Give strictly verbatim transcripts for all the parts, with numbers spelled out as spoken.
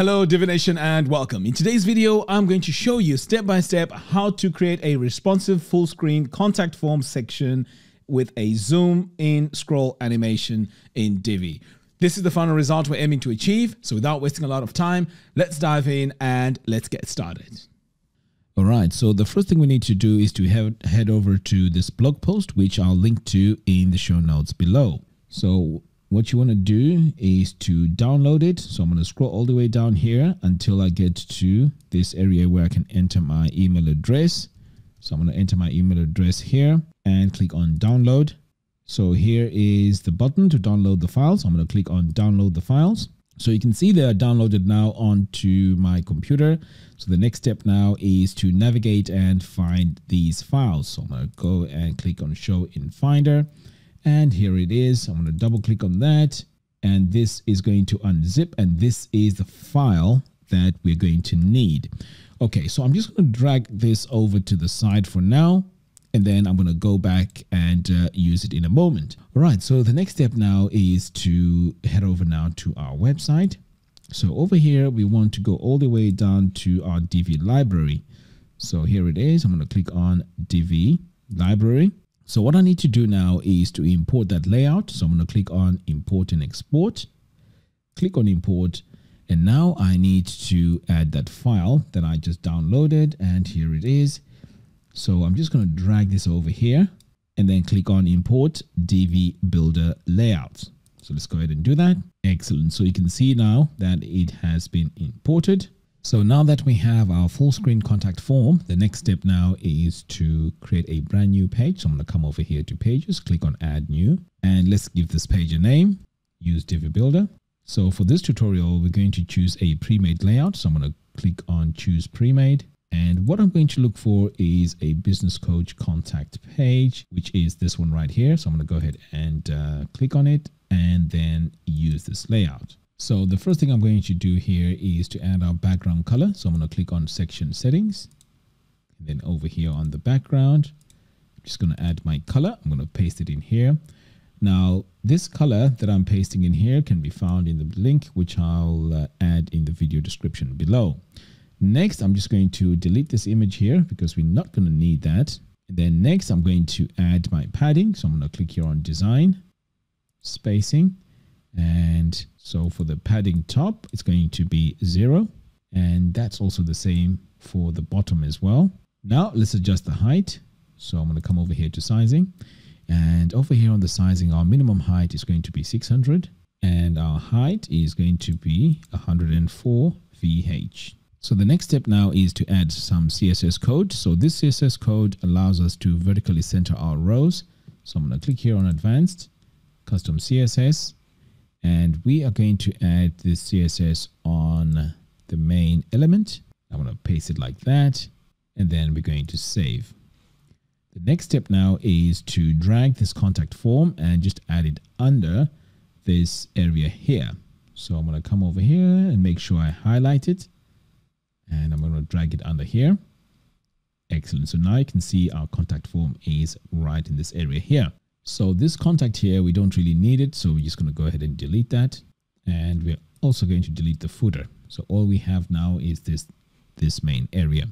Hello Divi Nation and welcome. In today's video, I'm going to show you step by step how to create a responsive full screen contact form section with a zoom in scroll animation in Divi. This is the final result we're aiming to achieve. So without wasting a lot of time, let's dive in and let's get started. All right, so the first thing we need to do is to head over to this blog post, which I'll link to in the show notes below. So what you want to do is to download it. So I'm going to scroll all the way down here until I get to this area where I can enter my email address. So I'm going to enter my email address here and click on download. So here is the button to download the files. I'm going to click on download the files. So you can see they are downloaded now onto my computer. So the next step now is to navigate and find these files. So I'm going to go and click on show in Finder. And here it is. I'm going to double click on that. And this is going to unzip. And this is the file that we're going to need. Okay, so I'm just going to drag this over to the side for now. And then I'm going to go back and uh, use it in a moment. All right, so the next step now is to head over now to our website. So over here, we want to go all the way down to our Divi library. So here it is. I'm going to click on Divi library. So what I need to do now is to import that layout. So I'm going to click on import and export, click on import. And now I need to add that file that I just downloaded. And here it is. So I'm just going to drag this over here and then click on import Divi Builder layouts. So let's go ahead and do that. Excellent. So you can see now that it has been imported. So now that we have our full screen contact form, the next step now is to create a brand new page. So I'm going to come over here to pages, click on add new, and let's give this page a name. Use Divi Builder. So for this tutorial, we're going to choose a pre-made layout. So I'm going to click on choose pre-made. And what I'm going to look for is a business coach contact page, which is this one right here. So I'm going to go ahead and uh, click on it and then use this layout. So the first thing I'm going to do here is to add our background color. So I'm going to click on section settings. And then over here on the background, I'm just going to add my color. I'm going to paste it in here. Now, this color that I'm pasting in here can be found in the link, which I'll uh, add in the video description below. Next, I'm just going to delete this image here because we're not going to need that. And then next, I'm going to add my padding. So I'm going to click here on design, spacing. And so for the padding top, it's going to be zero. And that's also the same for the bottom as well. Now let's adjust the height. So I'm going to come over here to sizing. And over here on the sizing, our minimum height is going to be six hundred. And our height is going to be one hundred four V H. So the next step now is to add some C S S code. So this C S S code allows us to vertically center our rows. So I'm going to click here on advanced, custom C S S. And we are going to add this C S S on the main element. I'm going to paste it like that. And then we're going to save. The next step now is to drag this contact form and just add it under this area here. So I'm going to come over here and make sure I highlight it. And I'm going to drag it under here. Excellent. So now you can see our contact form is right in this area here. So this contact here, we don't really need it. So we're just going to go ahead and delete that. And we're also going to delete the footer. So all we have now is this, this main area.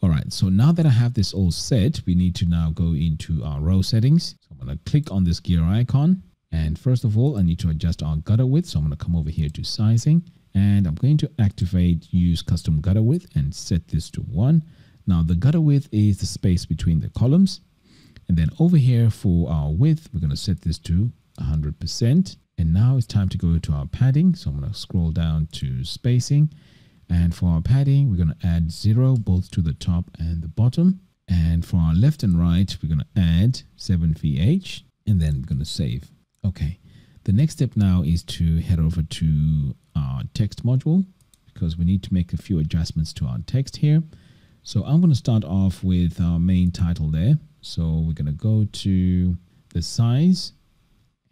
All right. So now that I have this all set, we need to now go into our row settings. So I'm going to click on this gear icon. And first of all, I need to adjust our gutter width. So I'm going to come over here to sizing. And I'm going to activate use custom gutter width and set this to one. Now the gutter width is the space between the columns. And then over here for our width, we're going to set this to one hundred percent. And now it's time to go to our padding. So I'm going to scroll down to spacing. And for our padding, we're going to add zero both to the top and the bottom. And for our left and right, we're going to add seven V H. And then we're going to save. Okay. The next step now is to head over to our text module because we need to make a few adjustments to our text here. So I'm going to start off with our main title there. So we're going to go to the size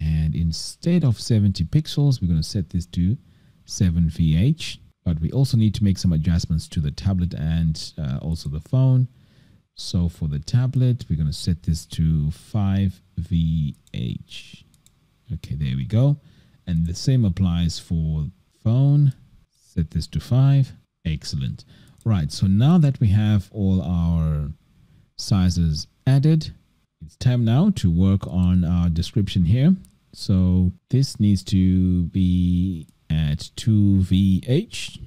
and instead of seventy pixels, we're going to set this to seven V H. But we also need to make some adjustments to the tablet and uh, also the phone. So for the tablet, we're going to set this to five V H. Okay, there we go. And the same applies for phone. Set this this to five. Excellent. Right, so now that we have all our sizes added, it's time now to work on our description here. So this needs to be at two V H.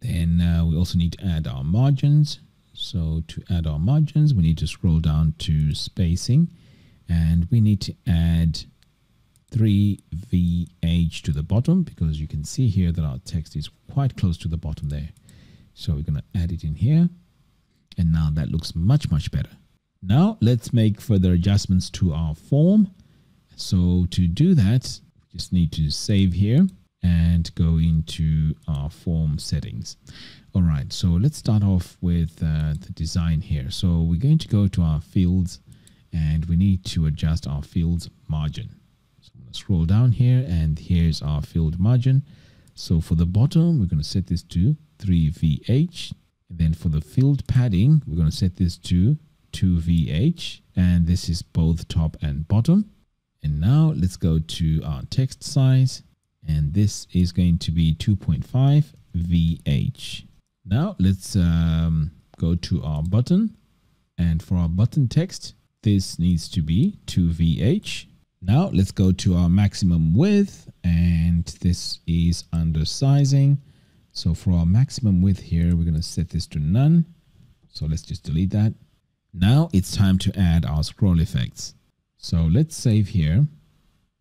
Then uh, we also need to add our margins. So to add our margins, we need to scroll down to spacing, and we need to add three V H to the bottom, because you can see here that our text is quite close to the bottom there. So we're going to add it in here, and now that looks much, much better. Now let's make further adjustments to our form. So to do that, we just need to save here and go into our form settings. All right, so let's start off with uh, the design here. So we're going to go to our fields, and we need to adjust our fields margin. So I'm going to scroll down here, and here's our field margin. So for the bottom, we're going to set this to three V H. And then for the field padding, we're going to set this to two V H. And this is both top and bottom. And now let's go to our text size. And this is going to be two point five V H. Now let's um, go to our button. And for our button text, this needs to be two V H. Now let's go to our maximum width, and this is under sizing. So for our maximum width here, we're going to set this to none. So let's just delete that. Now it's time to add our scroll effects. So let's save here,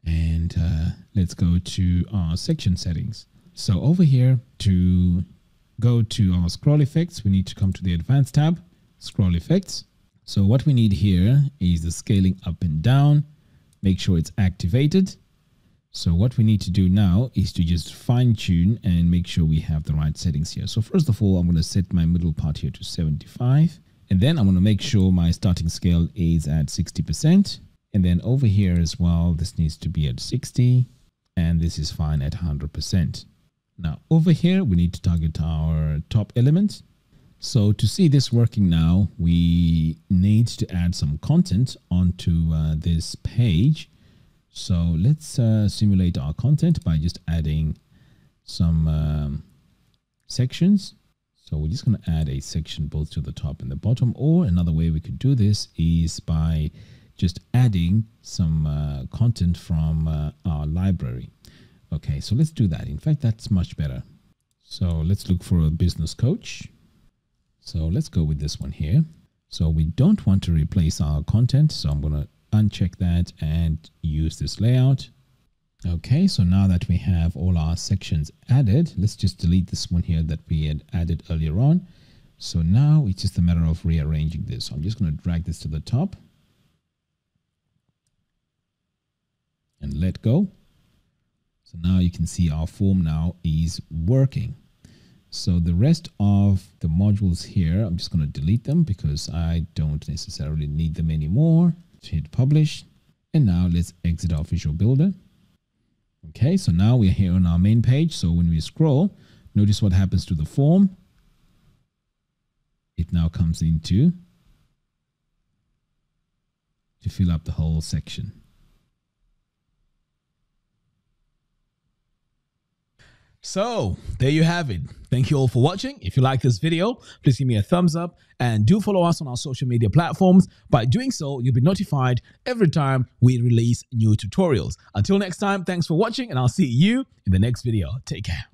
and uh, let's go to our section settings. So over here, to go to our scroll effects, we need to come to the advanced tab, scroll effects. So what we need here is the scaling up and down. Make sure it's activated. So what we need to do now is to just fine tune and make sure we have the right settings here. So first of all, I'm going to set my middle part here to seventy-five. And then I'm going to make sure my starting scale is at sixty percent. And then over here as well, this needs to be at sixty. And this is fine at one hundred percent. Now over here, we need to target our top element. So to see this working now, we need to add some content onto uh, this page. So let's uh, simulate our content by just adding some um, sections. So we're just going to add a section both to the top and the bottom. Or another way we could do this is by just adding some uh, content from uh, our library. Okay, so let's do that. In fact, that's much better. So let's look for a business coach. So let's go with this one here. So we don't want to replace our content. So I'm going to uncheck that and use this layout. Okay, so now that we have all our sections added, let's just delete this one here that we had added earlier on. So now it's just a matter of rearranging this. So I'm just going to drag this to the top and let go. So now you can see our form now is working. So the rest of the modules here, I'm just going to delete them because I don't necessarily need them anymore. Hit publish. And now let's exit our Visual Builder. Okay, so now we're here on our main page. So when we scroll, notice what happens to the form. It now comes into to fill up the whole section. So there you have it. Thank you all for watching. If you like this video, please give me a thumbs up and do follow us on our social media platforms. By doing so, you'll be notified every time we release new tutorials. Until next time, thanks for watching, and I'll see you in the next video. Take care.